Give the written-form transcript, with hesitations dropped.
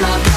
love.